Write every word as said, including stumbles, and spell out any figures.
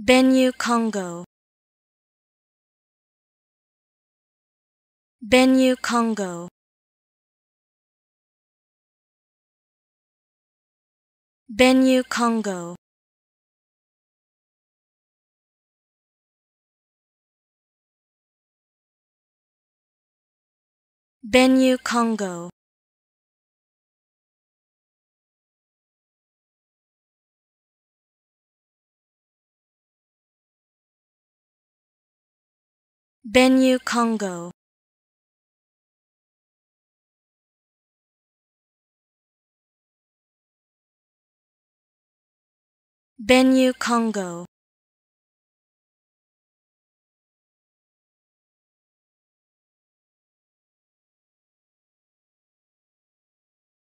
Benue-Congo, Benue-Congo, Benue-Congo, Benue-Congo, Benue-Congo, Benue-Congo,